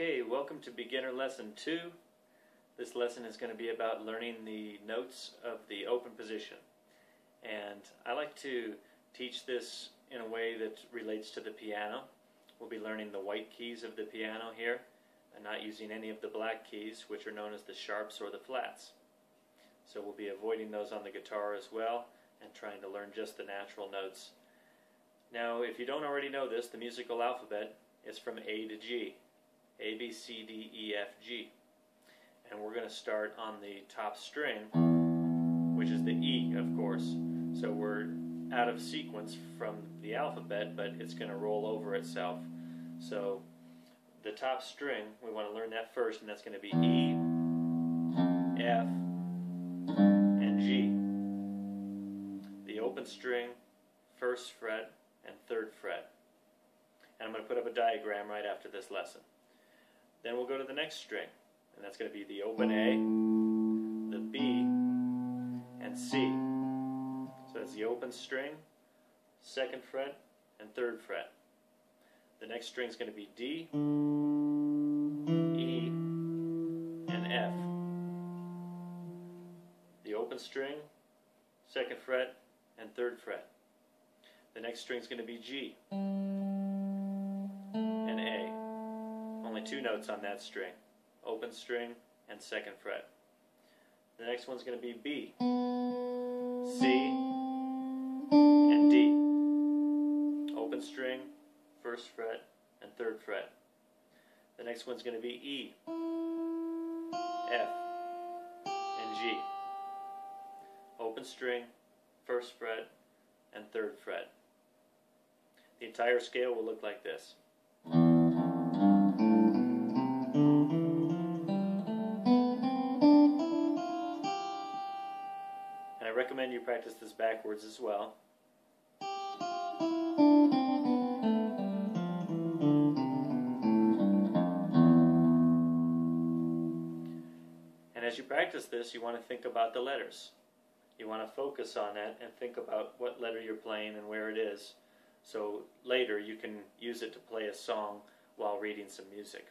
Okay, welcome to Beginner Lesson 2. This lesson is going to be about learning the notes of the open position. And I like to teach this in a way that relates to the piano. We'll be learning the white keys of the piano here and not using any of the black keys, which are known as the sharps or the flats. So we'll be avoiding those on the guitar as well and trying to learn just the natural notes. Now, if you don't already know this, the musical alphabet is from A to G. A, B, C, D, E, F, G. And we're going to start on the top string, which is the E, of course. So we're out of sequence from the alphabet, but it's going to roll over itself. So the top string, we want to learn that first, and that's going to be E, F, and G. The open string, first fret, and third fret. And I'm going to put up a diagram right after this lesson. Then we'll go to the next string, and that's going to be the open A, the B, and C. So that's the open string, second fret, and third fret. The next string is going to be D, E, and F. The open string, second fret, and third fret. The next string is going to be G. Two notes on that string, open string and second fret. The next one's going to be B, C, and D. Open string, first fret, and third fret. The next one's going to be E, F, and G. Open string, first fret, and third fret. The entire scale will look like this. I recommend you practice this backwards as well. And as you practice this, you want to think about the letters. You want to focus on that and think about what letter you're playing and where it is, so later you can use it to play a song while reading some music.